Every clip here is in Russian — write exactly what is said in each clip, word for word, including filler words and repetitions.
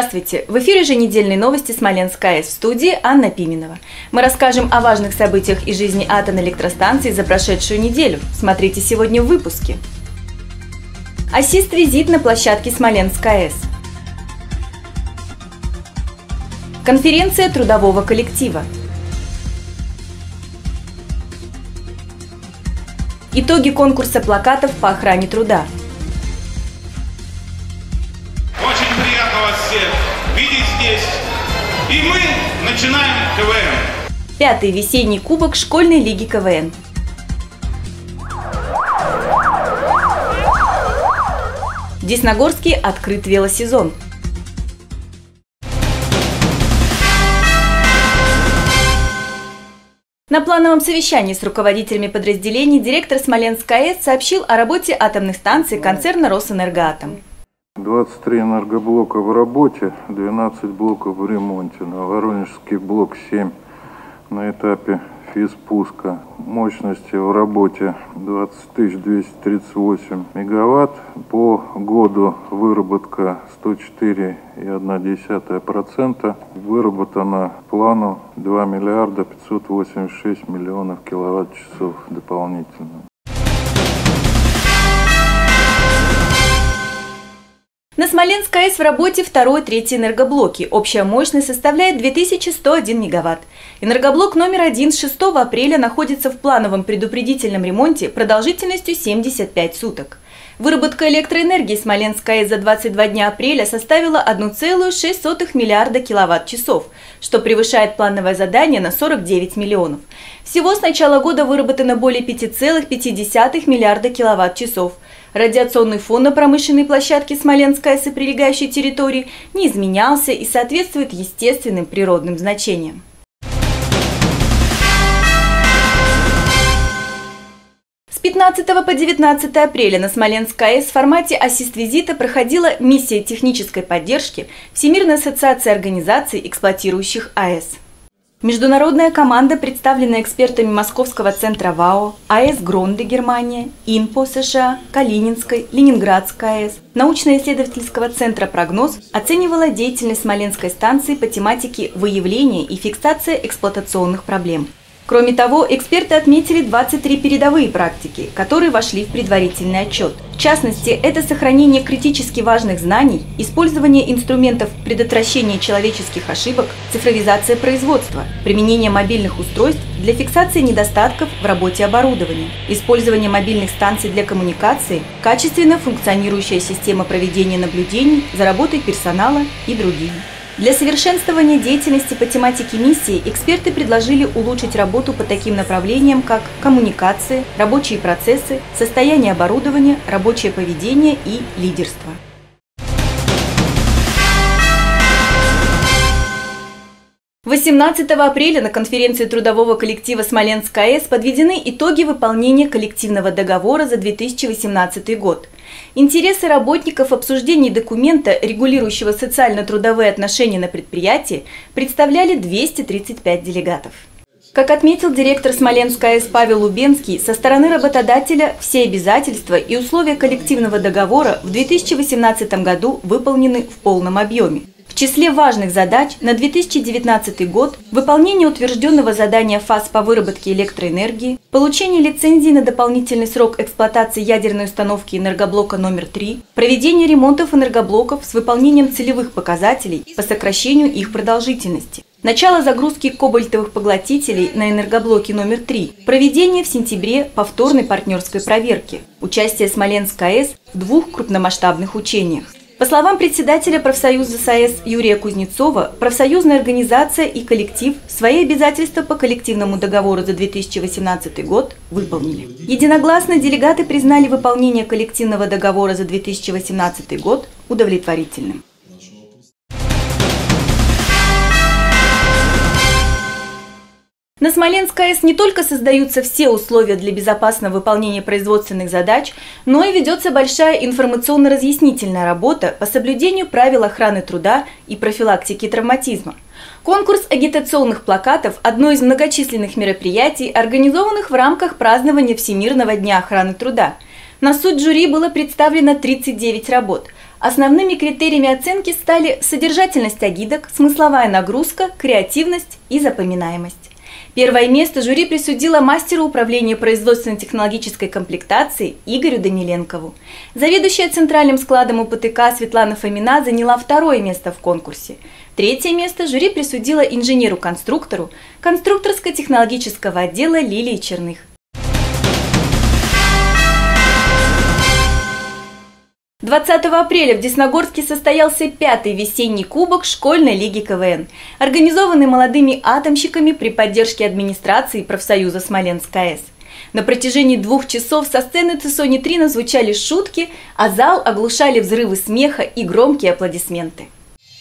Здравствуйте! В эфире еженедельные новости Смоленской АЭС, в студии Анна Пименова. Мы расскажем о важных событиях из жизни атомной электростанции за прошедшую неделю. Смотрите сегодня в выпуске. АСИС визит на площадке Смоленской АЭС. Конференция трудового коллектива. Итоги конкурса плакатов по охране труда. И мы начинаем КВН. Пятый весенний кубок школьной лиги КВН. В Десногорске открыт велосезон. На плановом совещании с руководителями подразделений директор Смоленской АЭС сообщил о работе атомных станций концерна «Росэнергоатом». двадцать три энергоблока в работе, двенадцать блоков в ремонте. На Воронежский блок семь на этапе физпуска. Мощности в работе двадцать тысяч двести тридцать восемь мегаватт. По году выработка сто четыре и одна десятая процента. Выработано плану два миллиарда пятьсот восемьдесят шесть миллионов киловатт-часов дополнительно. На Смоленской АЭС в работе второй и третий энергоблоки. Общая мощность составляет две тысячи сто один мегаватт. Энергоблок номер один с шестого апреля находится в плановом предупредительном ремонте продолжительностью семьдесят пять суток. Выработка электроэнергии Смоленской АЭС за двадцать два дня апреля составила одна целая шесть десятых миллиарда киловатт-часов, что превышает плановое задание на сорок девять миллионов. Всего с начала года выработано более пяти целых пяти десятых миллиарда киловатт-часов. Радиационный фон на промышленной площадке Смоленской АЭС и прилегающей территории не изменялся и соответствует естественным природным значениям. С пятнадцатого по девятнадцатое апреля на Смоленской АЭС в формате ассист-визита проходила миссия технической поддержки Всемирной ассоциации организаций, эксплуатирующих АЭС. Международная команда, представленная экспертами Московского центра ВАО, АЭС-Гронды Германия, ИНПО США, Калининской, Ленинградской АЭС, научно-исследовательского центра «Прогноз», оценивала деятельность Смоленской станции по тематике выявления и фиксация эксплуатационных проблем. Кроме того, эксперты отметили двадцать три передовые практики, которые вошли в предварительный отчет. В частности, это сохранение критически важных знаний, использование инструментов предотвращения человеческих ошибок, цифровизация производства, применение мобильных устройств для фиксации недостатков в работе оборудования, использование мобильных станций для коммуникации, качественно функционирующая система проведения наблюдений за работой персонала и другие. Для совершенствования деятельности по тематике миссии эксперты предложили улучшить работу по таким направлениям, как коммуникации, рабочие процессы, состояние оборудования, рабочее поведение и лидерство. восемнадцатого апреля на конференции трудового коллектива Смоленской АЭС подведены итоги выполнения коллективного договора за две тысячи восемнадцатый год. Интересы работников в обсуждении документа, регулирующего социально-трудовые отношения на предприятии, представляли двести тридцать пять делегатов. Как отметил директор Смоленской АЭС Павел Лубенский, со стороны работодателя все обязательства и условия коллективного договора в две тысячи восемнадцатом году выполнены в полном объеме. В числе важных задач на две тысячи девятнадцатый год – выполнение утвержденного задания ФАС по выработке электроэнергии, получение лицензии на дополнительный срок эксплуатации ядерной установки энергоблока номер три, проведение ремонтов энергоблоков с выполнением целевых показателей по сокращению их продолжительности, начало загрузки кобальтовых поглотителей на энергоблоке номер три, проведение в сентябре повторной партнерской проверки, участие Смоленской АЭС в двух крупномасштабных учениях. По словам председателя профсоюза САЭС Юрия Кузнецова, профсоюзная организация и коллектив свои обязательства по коллективному договору за две тысячи восемнадцатый год выполнили. Единогласно делегаты признали выполнение коллективного договора за две тысячи восемнадцатый год удовлетворительным. На Смоленской АЭС не только создаются все условия для безопасного выполнения производственных задач, но и ведется большая информационно-разъяснительная работа по соблюдению правил охраны труда и профилактики травматизма. Конкурс агитационных плакатов – одно из многочисленных мероприятий, организованных в рамках празднования Всемирного дня охраны труда. На суд жюри было представлено тридцать девять работ. Основными критериями оценки стали содержательность агиток, смысловая нагрузка, креативность и запоминаемость. Первое место жюри присудило мастеру управления производственно-технологической комплектации Игорю Даниленкову. Заведующая центральным складом УПТК Светлана Фомина заняла второе место в конкурсе. Третье место жюри присудило инженеру-конструктору конструкторско-технологического отдела Лилии Черных. двадцатого апреля в Десногорске состоялся пятый весенний кубок школьной лиги КВН, организованный молодыми атомщиками при поддержке администрации и профсоюза Смоленской АЭС. На протяжении двух часов со сцены ЦСОНИ три назвучали шутки, а зал оглушали взрывы смеха и громкие аплодисменты.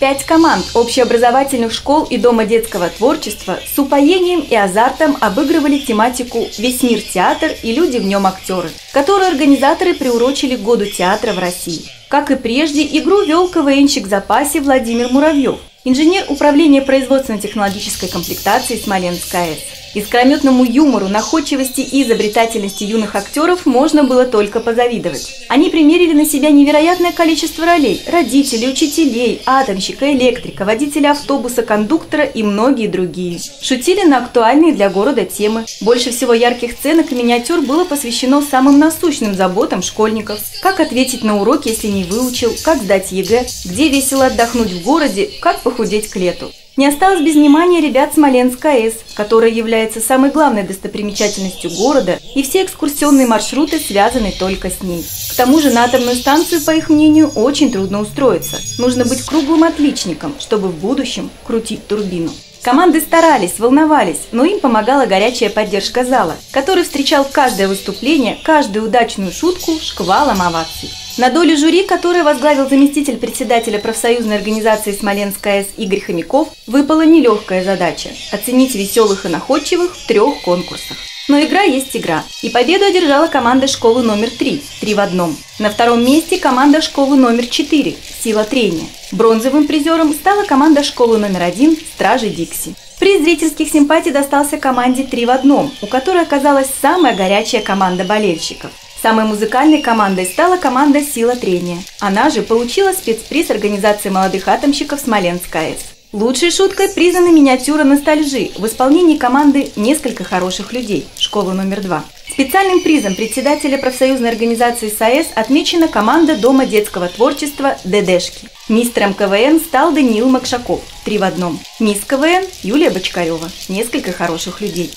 Пять команд общеобразовательных школ и Дома детского творчества с упоением и азартом обыгрывали тематику «Весь мир театр и люди в нем актеры», которую организаторы приурочили к году театра в России. Как и прежде, игру вел КВНщик в запасе Владимир Муравьев, инженер управления производственно-технологической комплектации Смоленской АЭС. Искрометному юмору, находчивости и изобретательности юных актеров можно было только позавидовать. Они примерили на себя невероятное количество ролей – родителей, учителей, атомщика, электрика, водителя автобуса, кондуктора и многие другие. Шутили на актуальные для города темы. Больше всего ярких сценок и миниатюр было посвящено самым насущным заботам школьников. Как ответить на урок, если не выучил, как сдать ЕГЭ, где весело отдохнуть в городе, как похудеть к лету. Не осталось без внимания ребят Смоленской АЭС, которая является самой главной достопримечательностью города, и все экскурсионные маршруты связаны только с ней. К тому же на атомную станцию, по их мнению, очень трудно устроиться. Нужно быть круглым отличником, чтобы в будущем крутить турбину. Команды старались, волновались, но им помогала горячая поддержка зала, который встречал каждое выступление, каждую удачную шутку шквалом оваций. На долю жюри, которое возглавил заместитель председателя профсоюзной организации Смоленской АЭС Игорь Хомяков, выпала нелегкая задача – оценить веселых и находчивых в трех конкурсах. Но игра есть игра, и победу одержала команда школы номер три «Три в одном». На втором месте команда школы номер четыре «Сила трения». Бронзовым призером стала команда школы номер один «Стражи Дикси». Приз зрительских симпатий достался команде «Три в одном», у которой оказалась самая горячая команда болельщиков. Самой музыкальной командой стала команда «Сила трения». Она же получила спецприз организации молодых атомщиков Смоленской АЭС. Лучшей шуткой признана миниатюра «Ностальжи» в исполнении команды «Несколько хороших людей» школы номер два. Специальным призом председателя профсоюзной организации САЭС отмечена команда Дома детского творчества «ДДшки». Мистером КВН стал Даниил Макшаков «Три в одном». Мисс КВН Юлия Бочкарева «Несколько хороших людей».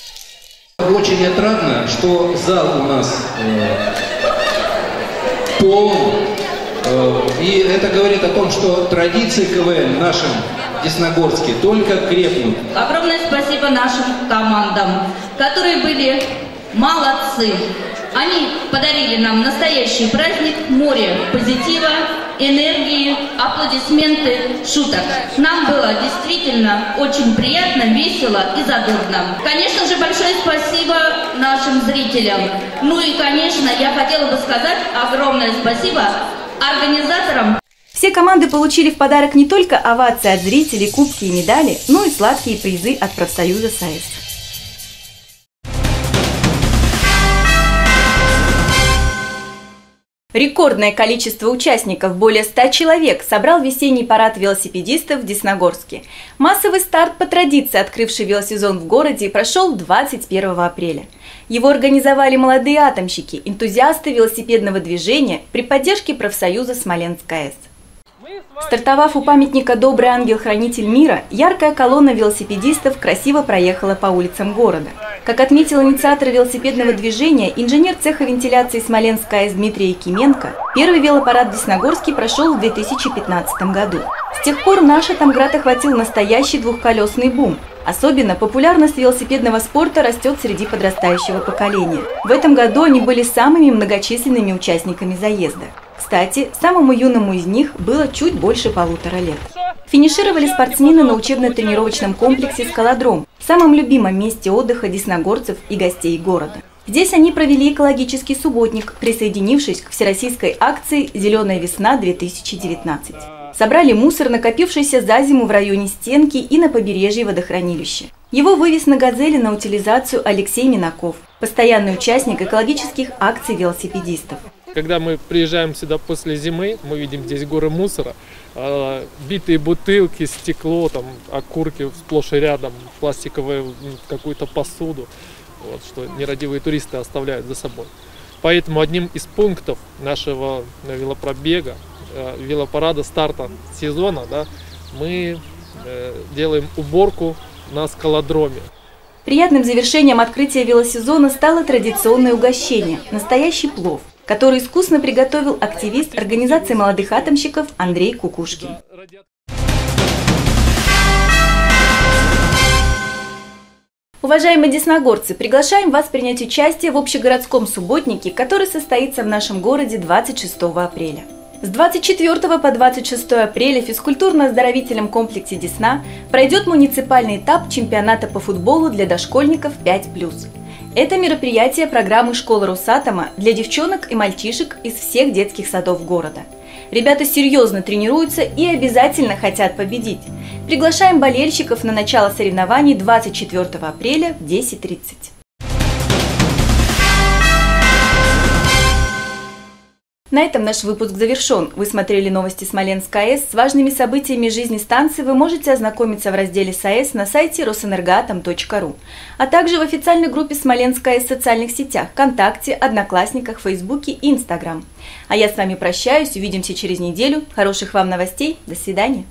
Очень отрадно, что зал у нас э, полон, э, и это говорит о том, что традиции КВН в нашем Десногорске только крепнут. Огромное спасибо нашим командам, которые были молодцы. Они подарили нам настоящий праздник, море позитива, энергии, аплодисменты, шуток. Нам было действительно очень приятно, весело и задорно. Конечно же, большое спасибо нашим зрителям. Ну и, конечно, я хотела бы сказать огромное спасибо организаторам. Все команды получили в подарок не только овации от зрителей, кубки и медали, но и сладкие призы от профсоюза САЭС. Рекордное количество участников, более ста человек, собрал весенний парад велосипедистов в Десногорске. Массовый старт по традиции, открывший велосезон в городе, прошел двадцать первого апреля. Его организовали молодые атомщики, энтузиасты велосипедного движения при поддержке профсоюза Смоленской АЭС. Стартовав у памятника «Добрый ангел-хранитель мира», яркая колонна велосипедистов красиво проехала по улицам города. Как отметил инициатор велосипедного движения, инженер цеха вентиляции Смоленской АЭС Дмитрий Кименко, первый велопарад в Десногорске прошел в две тысячи пятнадцатом году. С тех пор наш атомград охватил настоящий двухколесный бум. Особенно популярность велосипедного спорта растет среди подрастающего поколения. В этом году они были самыми многочисленными участниками заезда. Кстати, самому юному из них было чуть больше полутора лет. Финишировали спортсмены на учебно-тренировочном комплексе «Скалодром», самом любимом месте отдыха десногорцев и гостей города. Здесь они провели экологический субботник, присоединившись к всероссийской акции «Зеленая весна-две тысячи девятнадцать». Собрали мусор, накопившийся за зиму в районе стенки и на побережье водохранилища. Его вывез на «Газели» на утилизацию Алексей Минаков, постоянный участник экологических акций велосипедистов. Когда мы приезжаем сюда после зимы, мы видим здесь горы мусора, битые бутылки, стекло, там, окурки сплошь и рядом, пластиковую какую-то посуду, вот, что нерадивые туристы оставляют за собой. Поэтому одним из пунктов нашего велопробега, велопарада старта сезона, да, мы делаем уборку на скалодроме. Приятным завершением открытия велосезона стало традиционное угощение – настоящий плов, который искусно приготовил активист организации молодых атомщиков Андрей Кукушки. Уважаемые десногорцы, приглашаем вас принять участие в общегородском субботнике, который состоится в нашем городе двадцать шестого апреля. С двадцать четвёртого по двадцать шестое апреля в физкультурно-оздоровительном комплексе «Десна» пройдет муниципальный этап чемпионата по футболу для дошкольников пять плюс. Это мероприятие программы «Школа Русатома» для девчонок и мальчишек из всех детских садов города. Ребята серьезно тренируются и обязательно хотят победить. Приглашаем болельщиков на начало соревнований двадцать четвёртого апреля в десять тридцать. На этом наш выпуск завершен. Вы смотрели новости Смоленской АЭС. С важными событиями жизни станции вы можете ознакомиться в разделе САЭС на сайте росэнергоатом точка ру, а также в официальной группе Смоленской АЭС в социальных сетях ВКонтакте, Одноклассниках, Фейсбуке и Инстаграм. А я с вами прощаюсь. Увидимся через неделю. Хороших вам новостей. До свидания.